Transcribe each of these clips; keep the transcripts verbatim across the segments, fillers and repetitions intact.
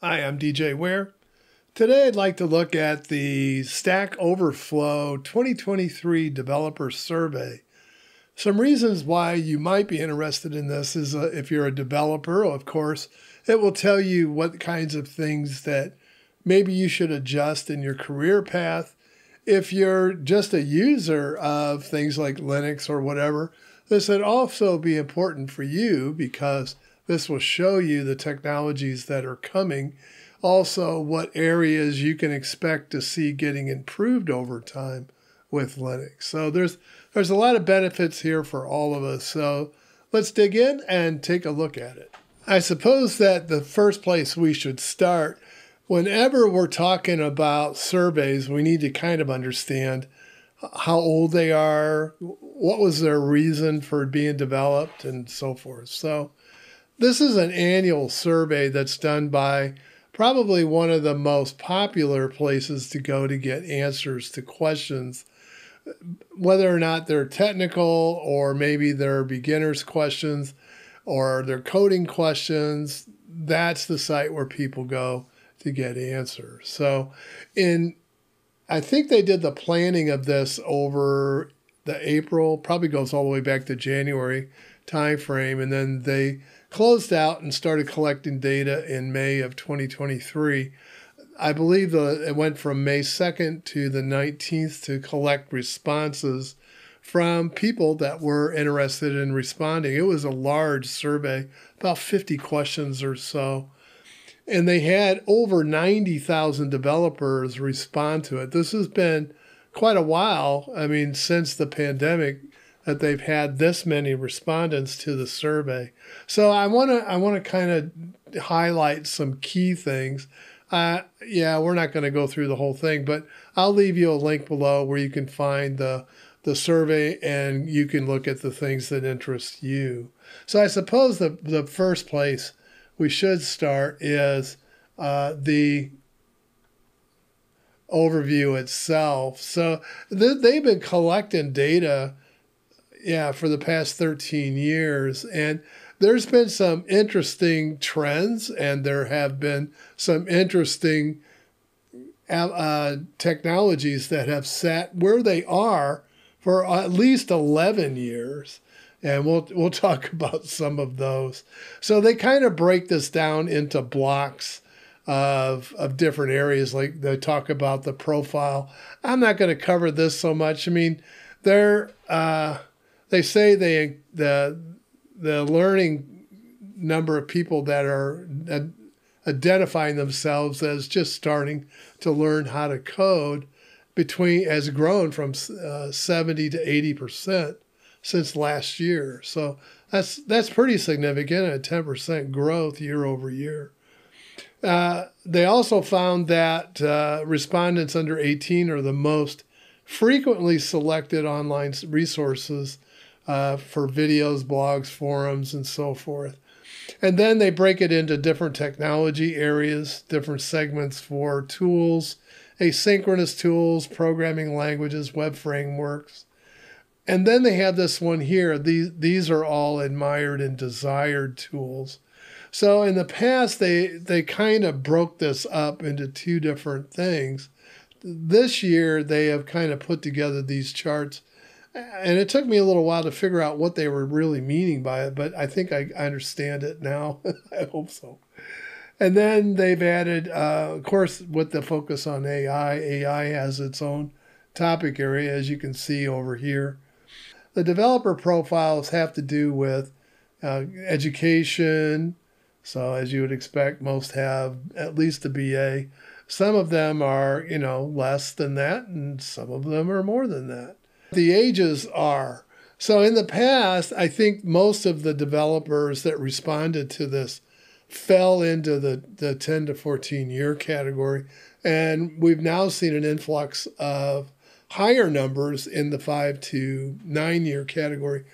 Hi, I'm D J Ware. Today I'd like to look at the Stack Overflow twenty twenty-three Developer Survey. Some reasons why you might be interested in this is uh, if you're a developer, of course, it will tell you what kinds of things that maybe you should adjust in your career path. If you're just a user of things like Linux or whatever, this would also be important for you because this will show you the technologies that are coming, also what areas you can expect to see getting improved over time with Linux. So there's there's a lot of benefits here for all of us. So let's dig in and take a look at it. I suppose that the first place we should start, whenever we're talking about surveys, we need to kind of understand how old they are, what was their reason for being developed, and so forth. So this is an annual survey that's done by probably one of the most popular places to go to get answers to questions, whether or not they're technical or maybe they're beginners questions or they're coding questions. That's the site where people go to get answers. So in, I think they did the planning of this over the April, probably goes all the way back to January timeframe, and then they closed out and started collecting data in May of twenty twenty-three. I believe the, it went from May second to the nineteenth to collect responses from people that were interested in responding. It was a large survey, about fifty questions or so, and they had over ninety thousand developers respond to it. This has been quite a while, I mean, since the pandemic, that they've had this many respondents to the survey. So I want to I want to kind of highlight some key things. Uh, yeah, we're not going to go through the whole thing, but I'll leave you a link below where you can find the, the survey and you can look at the things that interest you. So I suppose the, the first place we should start is uh, the overview itself. So th they've been collecting data Yeah, for the past thirteen years. And there's been some interesting trends, and there have been some interesting uh, technologies that have sat where they are for at least eleven years. And we'll, we'll talk about some of those. So they kind of break this down into blocks of, of different areas. Like they talk about the profile. I'm not going to cover this so much. I mean, they're... Uh, They say they the the learning number of people that are ad, identifying themselves as just starting to learn how to code between has grown from uh, seventy to eighty percent since last year. So that's that's pretty significant, a ten percent growth year over year. Uh, they also found that uh, respondents under eighteen are the most frequently selected online resources Uh, for videos, blogs, forums, and so forth. And then they break it into different technology areas, different segments for tools, asynchronous tools, programming languages, web frameworks. And then they have this one here. These, these are all admired and desired tools. So in the past, they, they kind of broke this up into two different things. This year, they have kind of put together these charts, and it took me a little while to figure out what they were really meaning by it, but I think I, I understand it now. I hope so. And then they've added, uh, of course, with the focus on A I, A I has its own topic area, as you can see over here. The developer profiles have to do with uh, education. So as you would expect, most have at least a B A. Some of them are, you know, less than that, and some of them are more than that. The ages are. So in the past, I think most of the developers that responded to this fell into the, the ten to fourteen year category. And we've now seen an influx of higher numbers in the five to nine year category.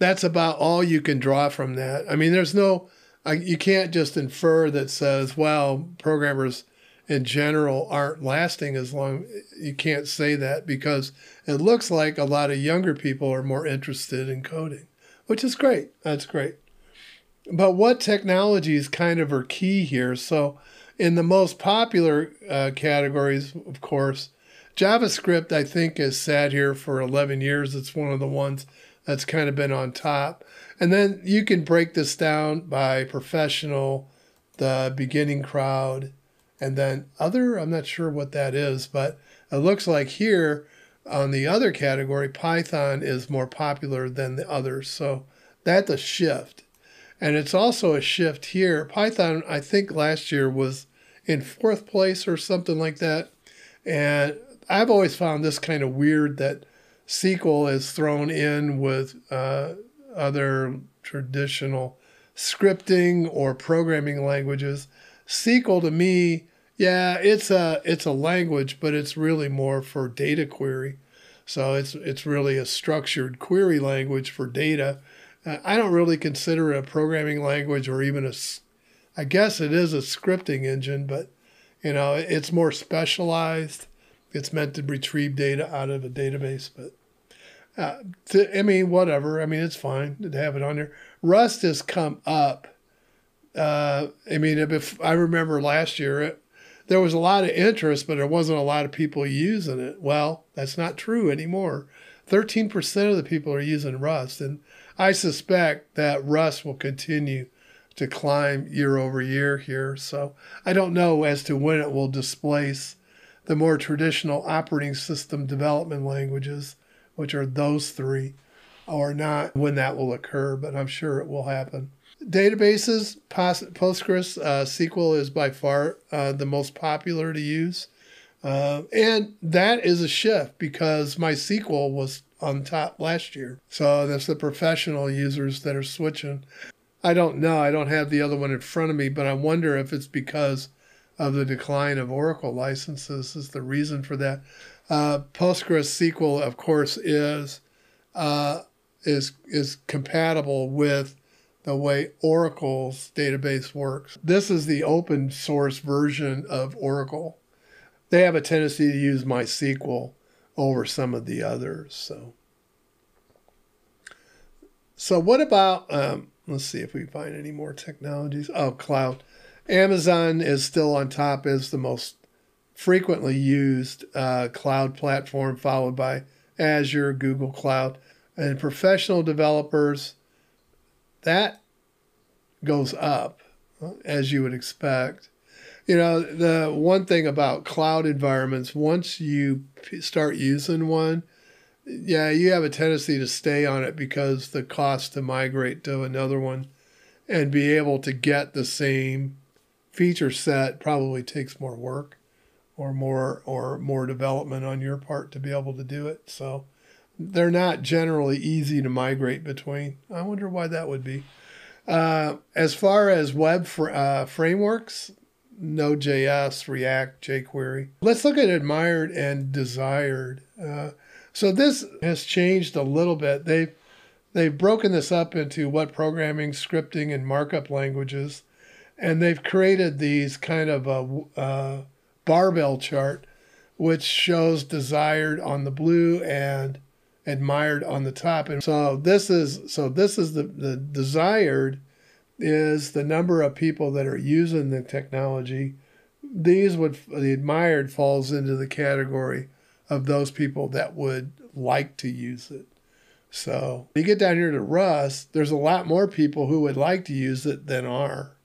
That's about all you can draw from that. I mean, there's no, you can't just infer that says, well, programmers in general aren't lasting as long. You can't say that because it looks like a lot of younger people are more interested in coding, which is great. That's great. But what technologies kind of are key here? So In the most popular uh, categories, of course, JavaScript, I think, has sat here for eleven years. It's one of the ones that's kind of been on top. And then you can break this down by professional, the beginning crowd, and then other. I'm not sure what that is, but it looks like here on the other category, Python is more popular than the others. So that's a shift. And it's also a shift here. Python, I think last year was in fourth place or something like that. And I've always found this kind of weird that S Q L is thrown in with uh, other traditional scripting or programming languages. S Q L to me, yeah, it's a it's a language, but it's really more for data query. So it's it's really a structured query language for data. Uh, I don't really consider it a programming language or even a, I guess it is a scripting engine, but you know, it's more specialized. It's meant to retrieve data out of a database, but uh, to, I mean, whatever. I mean, it's fine to have it on there. Rust has come up. Uh, I mean, if, I remember last year, it, there was a lot of interest, but there wasn't a lot of people using it. Well, that's not true anymore. thirteen percent of the people are using Rust, and I suspect that Rust will continue to climb year over year here. So I don't know as to when it will displace the more traditional operating system development languages, which are those three, or not when that will occur, but I'm sure it will happen. Databases, Postgres, uh, S Q L is by far uh, the most popular to use. Uh, and that is a shift because MySQL was on top last year. So that's the professional users that are switching. I don't know. I don't have the other one in front of me, but I wonder if it's because of the decline of Oracle licenses is the reason for that. Uh, PostgreSQL, of course, is uh, is is compatible with the way Oracle's database works. This is the open source version of Oracle. They have a tendency to use MySQL over some of the others. So, so what about? Um, let's see if we find any more technologies. Oh, cloud. Amazon is still on top as the most frequently used uh, cloud platform, followed by Azure, Google Cloud, and professional developers. That goes up, as you would expect. You know, the one thing about cloud environments, once you start using one, yeah, you have a tendency to stay on it because the cost to migrate to another one and be able to get the same feature set probably takes more work or more or more development on your part to be able to do it. So they're not generally easy to migrate between. I wonder why that would be. Uh, as far as web fr uh, frameworks, Node dot J S, React, jQuery. Let's look at admired and desired. Uh, so this has changed a little bit. They've, they've broken this up into what programming, scripting, and markup languages. And they've created these kind of a, a barbell chart, which shows desired on the blue and admired on the top. And so this is so this is the, the desired is the number of people that are using the technology. These would the admired falls into the category of those people that would like to use it. So when you get down here to Rust, there's a lot more people who would like to use it than are,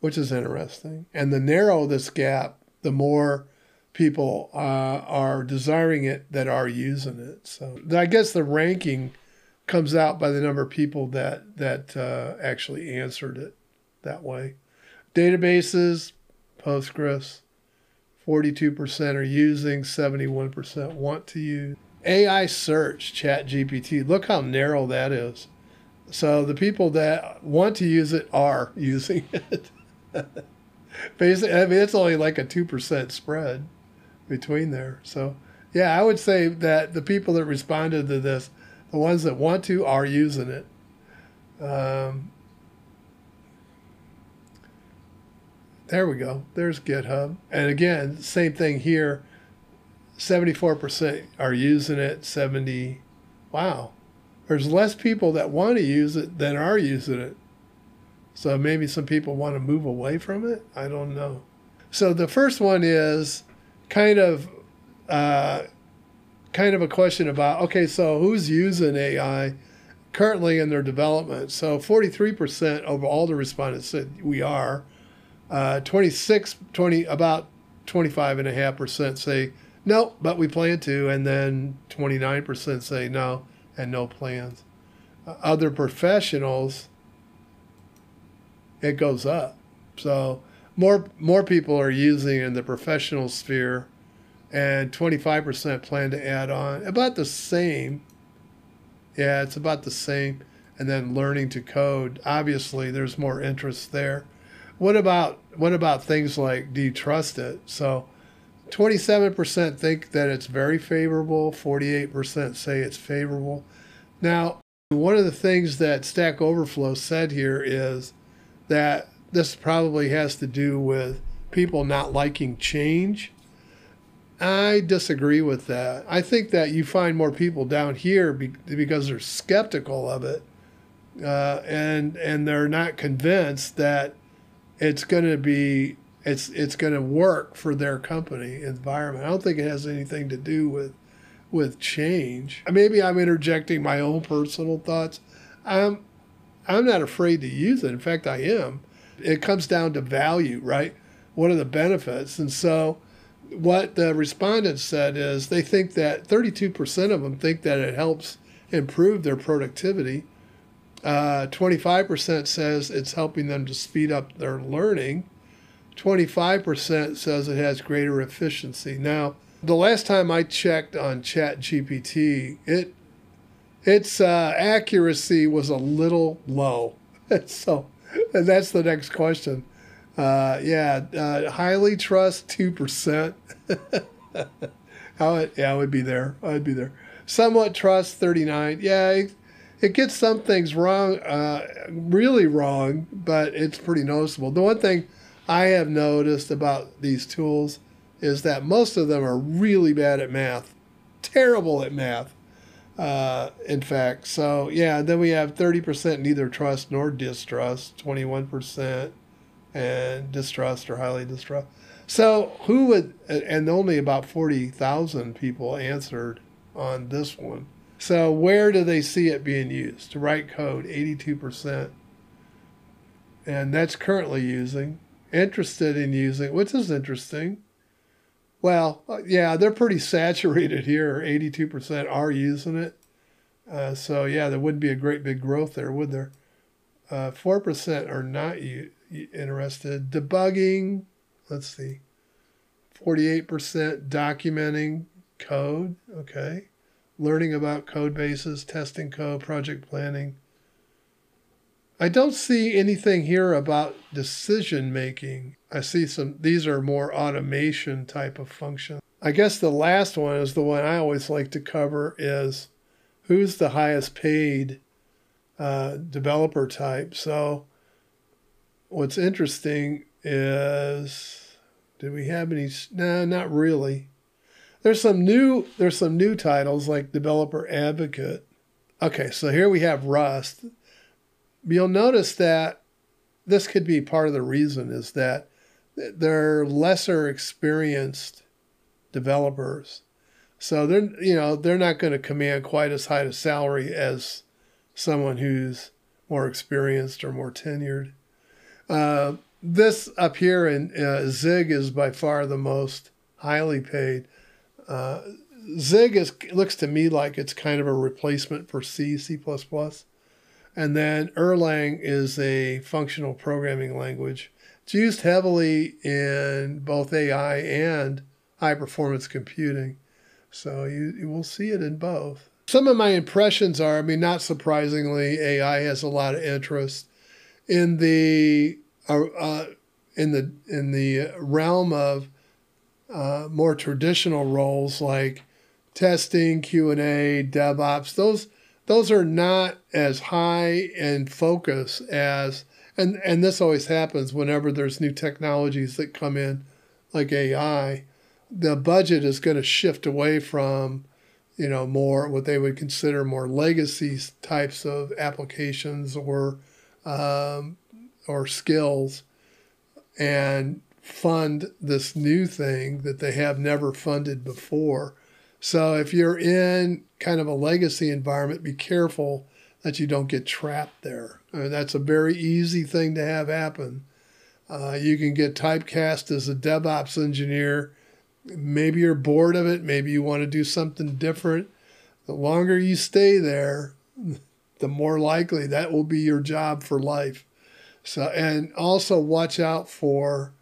which is interesting. And the narrower this gap, the more people uh, are desiring it that are using it. So I guess the ranking comes out by the number of people that, that uh, actually answered it that way. Databases, Postgres, forty-two percent are using, seventy-one percent want to use. A I search, ChatGPT, look how narrow that is. So the people that want to use it are using it. Basically, I mean, it's only like a two percent spread between there. So yeah, I would say that the people that responded to this, the ones that want to are using it. Um, there we go. There's GitHub. And again, same thing here. seventy-four percent are using it. seventy. Wow. There's less people that want to use it than are using it. So maybe some people want to move away from it. I don't know. So the first one is kind of uh, kind of a question about, okay, so who's using A I currently in their development? So forty-three percent of all the respondents said we are. Uh, twenty-six, twenty, about twenty-five and a half percent say no, but we plan to, and then twenty-nine percent say no and no plans. Uh, other professionals, it goes up. So more more people are using in the professional sphere, and twenty-five percent plan to add on. About the same. Yeah, it's about the same. And then learning to code. Obviously, there's more interest there. What about what about things like, do you trust it? So twenty-seven percent think that it's very favorable. forty-eight percent say it's favorable. Now, one of the things that Stack Overflow said here is that this probably has to do with people not liking change. I disagree with that. I think that you find more people down here be, because they're skeptical of it, uh, and and they're not convinced that it's going to be it's it's going to work for their company environment. I don't think it has anything to do with with change. Maybe I'm interjecting my own personal thoughts. I'm I'm not afraid to use it. In fact, I am. It comes down to value, right? What are the benefits? And so what the respondents said is they think that thirty-two percent of them think that it helps improve their productivity. Uh, twenty-five percent says it's helping them to speed up their learning. twenty-five percent says it has greater efficiency. Now, the last time I checked on ChatGPT, it its uh, accuracy was a little low. So and that's the next question. Uh, yeah, uh, highly trust two percent. I, yeah, I would be there. I would be there. Somewhat trust thirty-nine. Yeah, it, it gets some things wrong, uh, really wrong, but it's pretty noticeable. The one thing I have noticed about these tools is that most of them are really bad at math, terrible at math, uh, in fact. So, yeah, then we have thirty percent neither trust nor distrust, twenty-one percent. And distrust or highly distrust. So who would, and only about forty thousand people answered on this one. So where do they see it being used? To write code, eighty-two percent. And that's currently using. Interested in using, which is interesting. Well, yeah, they're pretty saturated here. eighty-two percent are using it. Uh, so yeah, there wouldn't be a great big growth there, would there? Uh, four percent are not used. Interested. Debugging, let's see, forty-eight percent documenting code, okay. Learning about code bases, testing code, project planning. I don't see anything here about decision making. I see some, these are more automation type of function. I guess the last one is the one I always like to cover is who's the highest paid uh, developer type. So what's interesting is, did we have any? No, nah, not really. There's some new there's some new titles like developer advocate. Okay, so here we have Rust. You'll notice that this could be part of the reason is that they're lesser experienced developers. So they're you know, they're not going to command quite as high a salary as someone who's more experienced or more tenured. Uh, this up here in uh, Zig is by far the most highly paid. Uh, Zig is, looks to me like it's kind of a replacement for C, C++. And then Erlang is a functional programming language. It's used heavily in both A I and high-performance computing. So you, you will see it in both. Some of my impressions are, I mean, not surprisingly, A I has a lot of interest. In the uh, uh, in the in the realm of uh, more traditional roles like testing, Q and A, DevOps, those those are not as high in focus as and and this always happens whenever there's new technologies that come in, like A I. The budget is going to shift away from you know more what they would consider more legacy types of applications or Um, or skills and fund this new thing that they have never funded before. So if you're in kind of a legacy environment, be careful that you don't get trapped there. I mean, that's a very easy thing to have happen. Uh, you can get typecast as a DevOps engineer. Maybe you're bored of it. Maybe you want to do something different. The longer you stay there, the more likely that will be your job for life. So, and also watch out for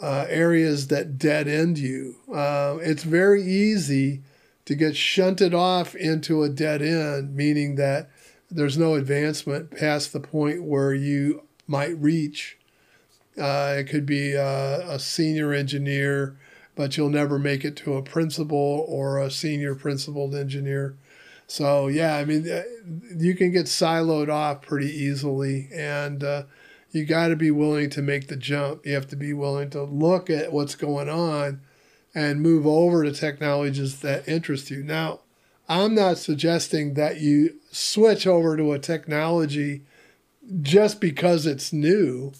uh, areas that dead end you. Uh, it's very easy to get shunted off into a dead end, meaning that there's no advancement past the point where you might reach. Uh, it could be a, a senior engineer, but you'll never make it to a principal or a senior principled engineer. So yeah, I mean, you can get siloed off pretty easily, and uh, you got to be willing to make the jump. You have to be willing to look at what's going on and move over to technologies that interest you. Now, I'm not suggesting that you switch over to a technology just because it's new.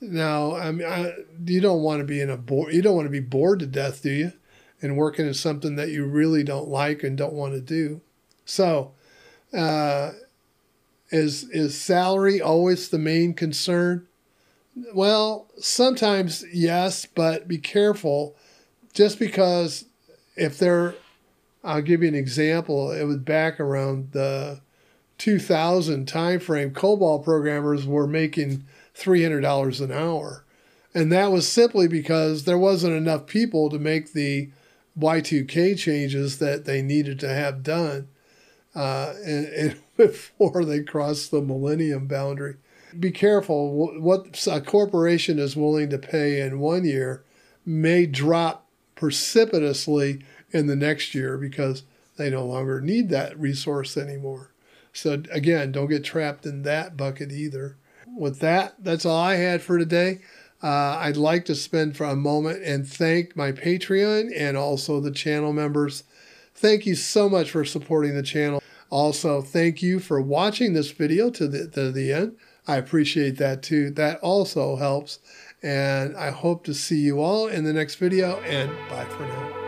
Now, I mean, I, you don't want to be in a board. You don't want to be bored to death, do you? And working in something that you really don't like and don't want to do. So, uh, is is salary always the main concern? Well, sometimes yes, but be careful. Just because if they're, I'll give you an example. It was back around the two thousand timeframe. COBOL programmers were making three hundred dollars an hour. And that was simply because there wasn't enough people to make the Y two K changes that they needed to have done uh, and, and before they crossed the millennium boundary. Be careful. What a corporation is willing to pay in one year may drop precipitously in the next year because they no longer need that resource anymore. So again, don't get trapped in that bucket either. With that, that's all I had for today. Uh, I'd like to spend for a moment and thank my Patreon and also the channel members. Thank you so much for supporting the channel. Also, thank you for watching this video to the, to the end. I appreciate that too. That also helps. And I hope to see you all in the next video, and bye for now.